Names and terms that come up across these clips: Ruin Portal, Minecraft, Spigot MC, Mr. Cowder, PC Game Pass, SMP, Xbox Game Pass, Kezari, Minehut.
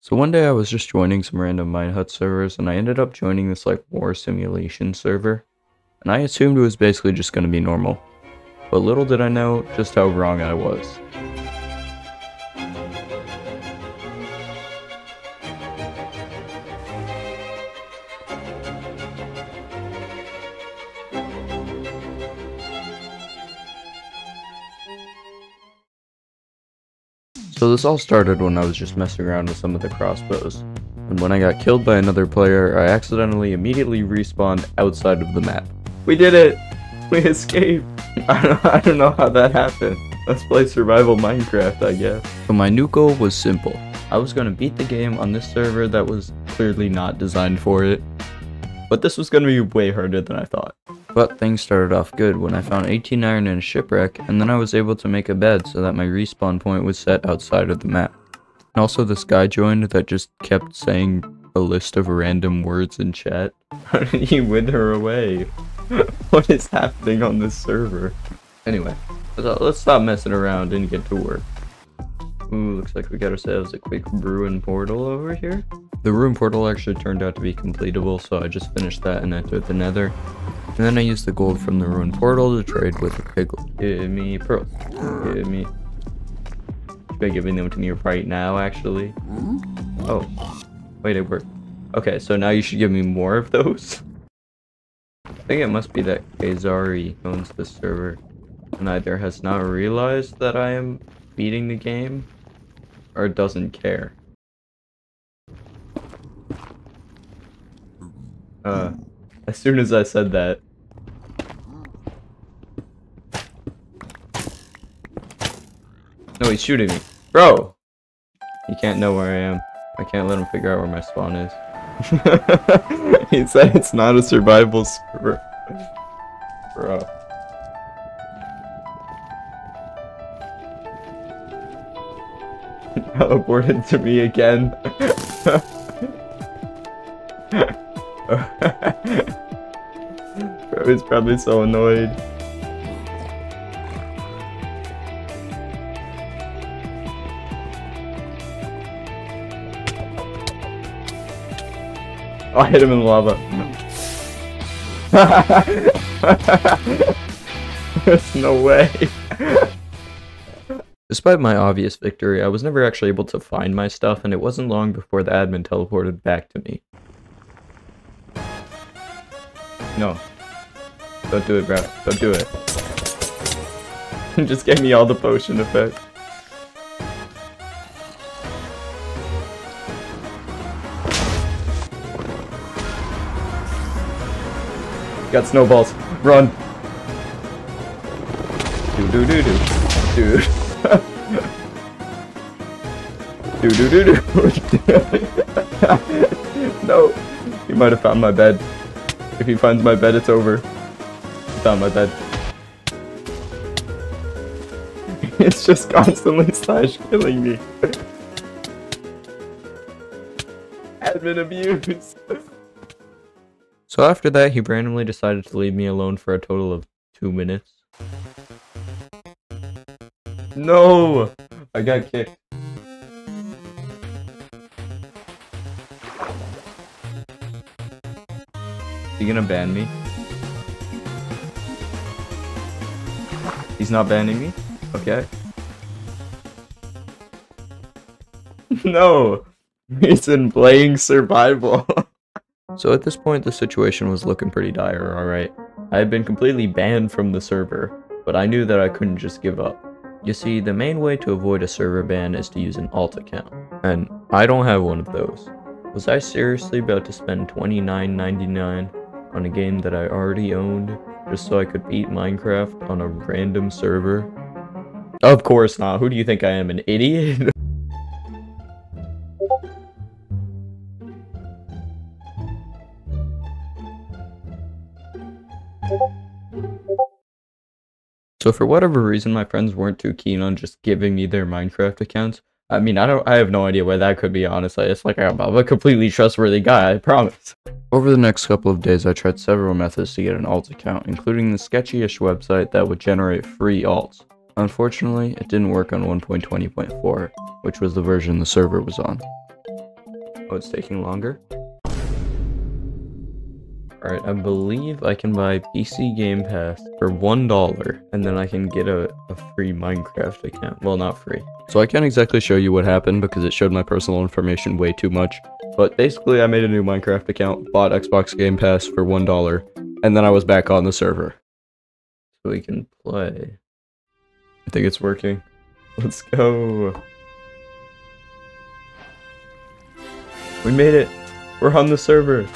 So one day I was just joining some random Minehut servers and I ended up joining this like war simulation server, and I assumed it was basically just going to be normal, but little did I know just how wrong I was. So this all started when I was just messing around with some of the crossbows, and when I got killed by another player, I accidentally immediately respawned outside of the map. We did it! We escaped! I don't know how that happened. Let's play survival Minecraft, I guess. So my new goal was simple. I was going to beat the game on this server that was clearly not designed for it, but this was going to be way harder than I thought. But things started off good when I found 18 iron and a shipwreck, and then I was able to make a bed so that my respawn point was set outside of the map. And also this guy joined that just kept saying a list of random words in chat. How did he wither away? What is happening on this server? Anyway, let's stop messing around and get to work. Ooh, looks like we got ourselves a quick Ruin Portal over here. The Ruin Portal actually turned out to be completable, so I just finished that and entered the nether. And then I used the gold from the Ruin Portal to trade with a piglet. Give me pearls. Give me... Should I give them to me right now, actually? Oh. Wait, it worked. Okay, so now you should give me more of those. I think it must be that Kezari owns this server, and either has not realized that I am beating the game, or doesn't care. As soon as I said that. No, he's shooting me. Bro! He can't know where I am. I can't let him figure out where my spawn is. He said it's not a survival server. Bro. Teleported to me again. Bro is probably so annoyed. Oh, I hit him in the lava. There's no way. Despite my obvious victory, I was never actually able to find my stuff, and it wasn't long before the admin teleported back to me. No. Don't do it, bro. Don't do it. Just gave me all the potion effect. Got snowballs. Run. Do do do do. Dude. Do do do do. No. He might have found my bed. If he finds my bed, it's over. He found my bed. It's just constantly slash killing me. Admin abuse. So after that, he randomly decided to leave me alone for a total of 2 minutes. No! I got kicked. Is he gonna ban me? He's not banning me? Okay. No! He's in playing survival. So at this point, the situation was looking pretty dire, alright? I had been completely banned from the server, but I knew that I couldn't just give up. You see, the main way to avoid a server ban is to use an alt account, and I don't have one of those. Was I seriously about to spend $29.99? on a game that I already owned, just so I could beat Minecraft on a random server? Of course not. Who do you think I am, an idiot? So for whatever reason, my friends weren't too keen on just giving me their Minecraft accounts. I mean, I have no idea why that could be, honestly. It's like I'm a completely trustworthy guy, I promise. Over the next couple of days, I tried several methods to get an alt account, including the sketchy-ish website that would generate free alts. Unfortunately, it didn't work on 1.20.4, which was the version the server was on. Oh, it's taking longer. Alright, I believe I can buy PC Game Pass for $1, and then I can get a free Minecraft account. Well, not free. So I can't exactly show you what happened because it showed my personal information way too much. But basically, I made a new Minecraft account, bought Xbox Game Pass for $1, and then I was back on the server. So we can play. I think it's working. Let's go. We made it. We're on the server.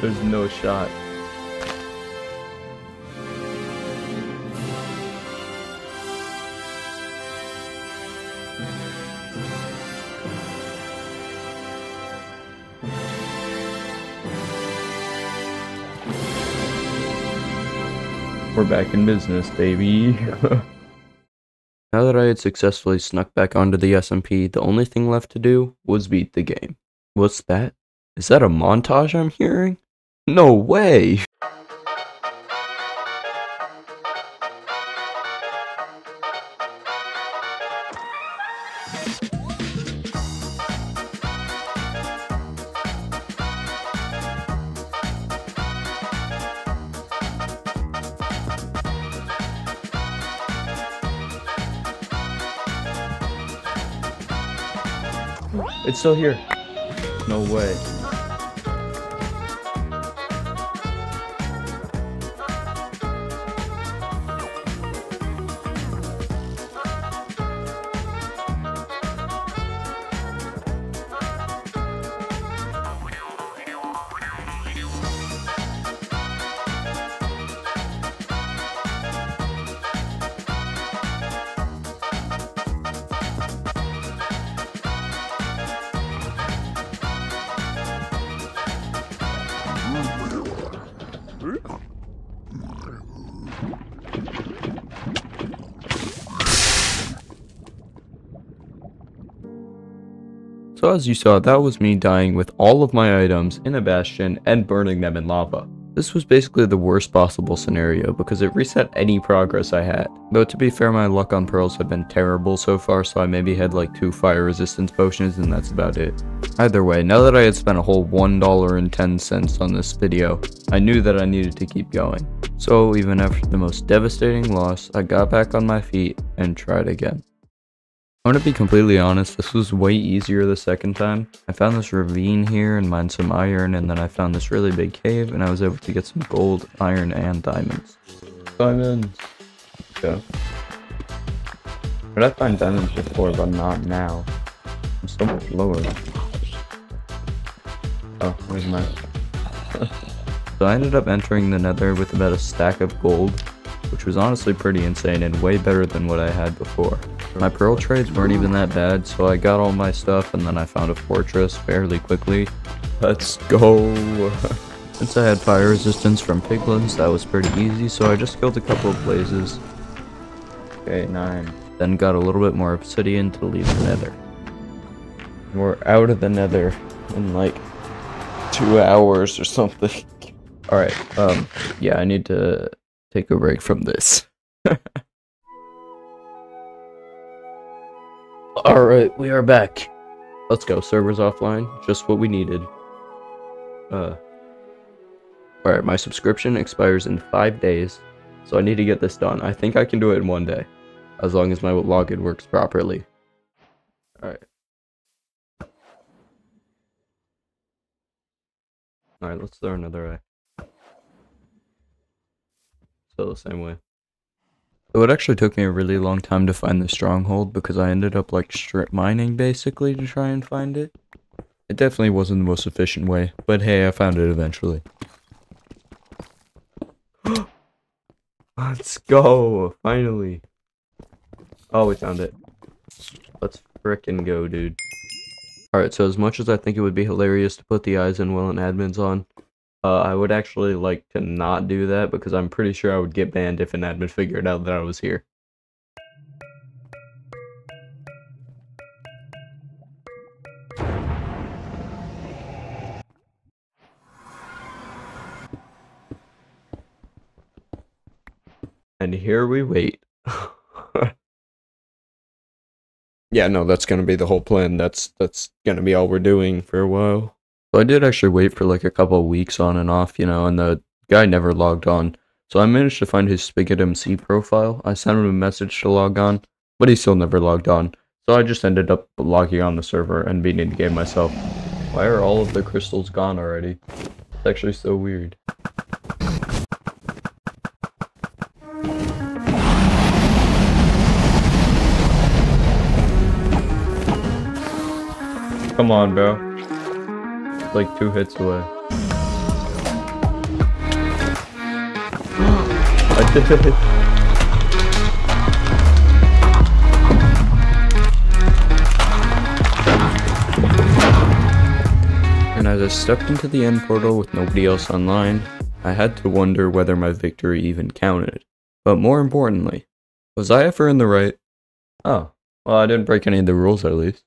There's no shot. We're back in business, baby. Now that I had successfully snuck back onto the SMP, the only thing left to do was beat the game. What's that? Is that a montage I'm hearing? No way! It's still here. No way. So as you saw, that was me dying with all of my items in a bastion and burning them in lava. This was basically the worst possible scenario because it reset any progress I had. Though to be fair, my luck on pearls had been terrible so far, so I maybe had like 2 fire resistance potions and that's about it. Either way, now that I had spent a whole $1.10 on this video, I knew that I needed to keep going. So even after the most devastating loss, I got back on my feet and tried again. I'm gonna be completely honest, this was way easier the second time. I found this ravine here and mined some iron, and then I found this really big cave and I was able to get some gold, iron, and diamonds. Diamonds! Yeah. But I found diamonds before, but not now. I'm so much lower. Oh, where's my... So I ended up entering the nether with about a stack of gold, which was honestly pretty insane and way better than what I had before. My pearl trades weren't even that bad, so I got all my stuff and then I found a fortress fairly quickly. Let's go! Since I had fire resistance from piglins, that was pretty easy, so I just killed a couple of blazes. Okay, 9. Then got a little bit more obsidian to leave the nether. We're out of the nether in like 2 hours or something. Alright, yeah, I need to take a break from this. Alright, we are back. Let's go. Server's offline. Just what we needed. Alright, my subscription expires in 5 days, so I need to get this done. I think I can do it in 1 day, as long as my login works properly. Alright. Alright, let's throw another eye. Still the same way. So it actually took me a really long time to find the stronghold because I ended up like strip mining basically to try and find it. It definitely wasn't the most efficient way, but hey, I found it eventually. Let's go, finally. Oh, we found it. Let's frickin' go, dude. Alright, so as much as I think it would be hilarious to put the eyes in while an admin's on, I would actually like to not do that because I'm pretty sure I would get banned if an admin figured out that I was here. And here we wait. Yeah, no, that's gonna be the whole plan. That's gonna be all we're doing for a while. So I did actually wait for like a couple of weeks on and off, you know, and the guy never logged on. So I managed to find his Spigot MC profile. I sent him a message to log on, but he still never logged on. So I just ended up logging on the server and beating the game myself. Why are all of the crystals gone already? It's actually so weird. Come on, bro. It's like 2 hits away. I did it. And as I stepped into the end portal with nobody else online, I had to wonder whether my victory even counted. But more importantly, was I ever in the right? Oh, well, I didn't break any of the rules at least.